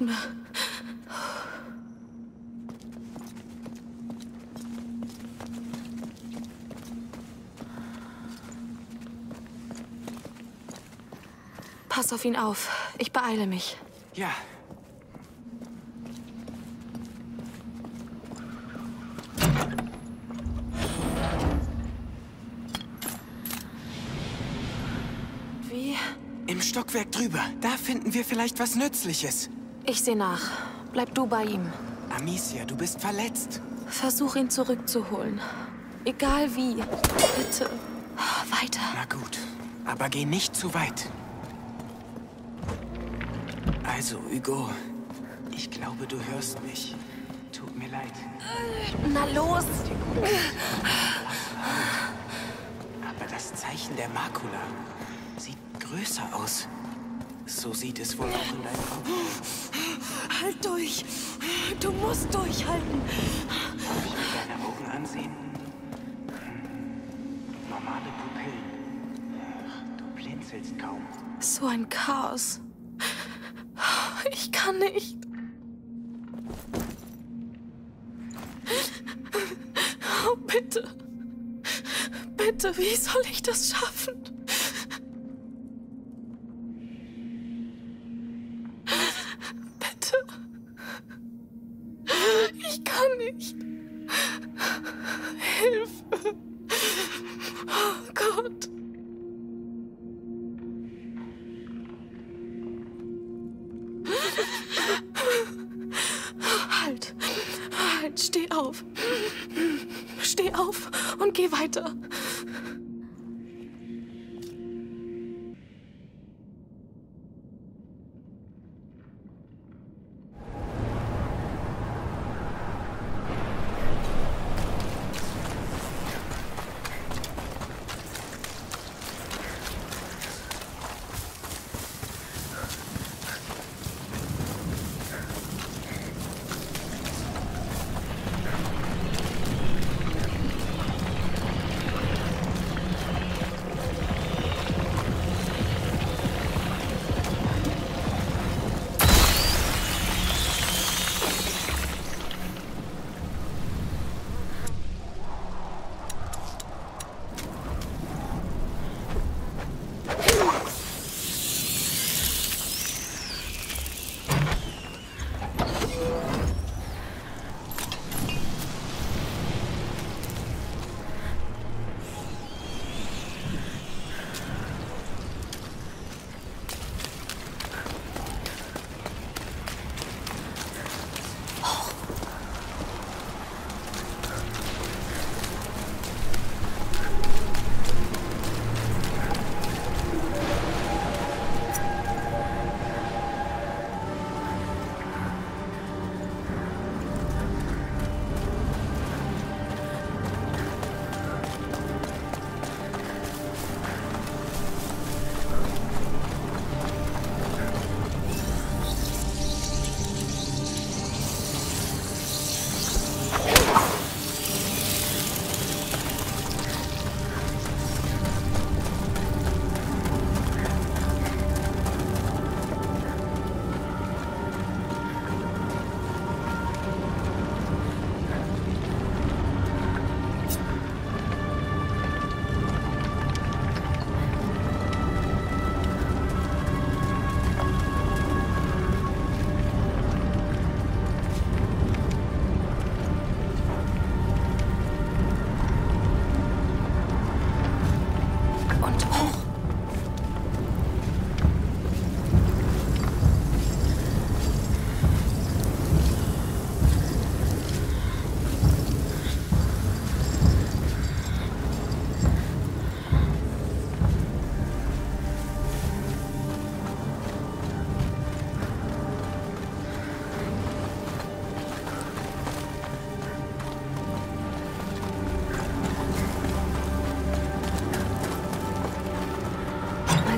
atme. Pass auf ihn auf. Ich beeile mich. Ja. Wie? Im Stockwerk drüber. Da finden wir vielleicht was Nützliches. Ich sehe nach. Bleib du bei ihm. Amicia, du bist verletzt. Versuch ihn zurückzuholen. Egal wie. Bitte. Weiter. Na gut. Aber geh nicht zu weit. Also, Hugo, ich glaube, du hörst mich. Tut mir leid. Na los! Aber das Zeichen der Makula sieht größer aus. So sieht es wohl auch in deinem Kopf. Halt durch! Du musst durchhalten! Darf ich mir deine Augen ansehen? Normale Pupillen. Du blinzelst kaum. So ein Chaos. Ich kann nicht. Oh, bitte. Bitte, wie soll ich das schaffen? Bitte. Ich kann nicht. Hilfe. Oh Gott. Steh auf. Steh auf und geh weiter.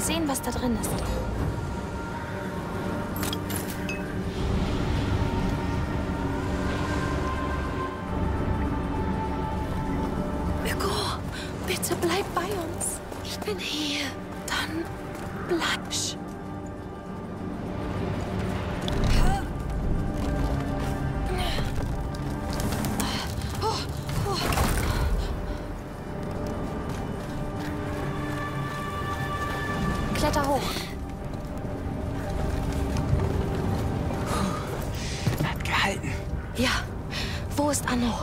Sehen, was da drin ist. Hugo, bitte bleib bei uns. Ich bin hier. Dann bleib. Ja, wo ist Anno?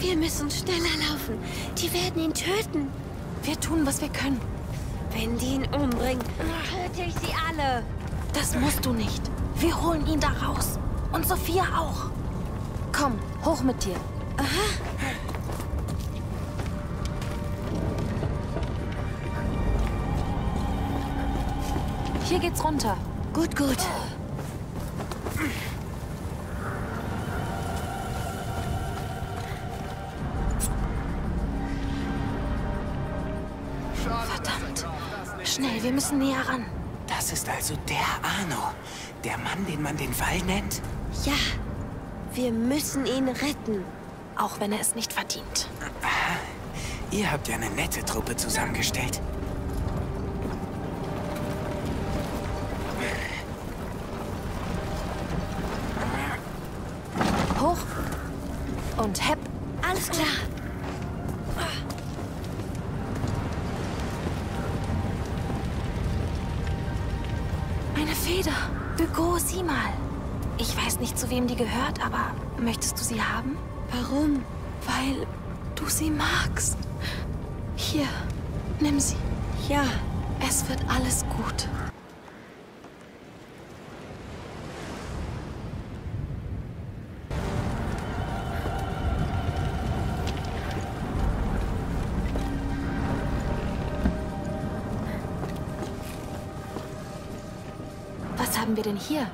Wir müssen schneller laufen. Die werden ihn töten. Wir tun, was wir können. Wenn die ihn umbringen, töte ich sie alle. Das musst du nicht. Wir holen ihn da raus. Und Sophia auch. Komm, hoch mit dir. Aha. Hier geht's runter. Gut, gut. Schnell, wir müssen näher ran. Das ist also der Arno. Der Mann, den man den Wall nennt? Ja, wir müssen ihn retten. Auch wenn er es nicht verdient. Aha. Ihr habt ja eine nette Truppe zusammengestellt. Hoch und hepp. Alles klar. Hugo, sieh mal. Ich weiß nicht, zu wem die gehört, aber möchtest du sie haben? Warum? Weil du sie magst. Hier, nimm sie. Ja, es wird alles gut. Was haben wir denn hier?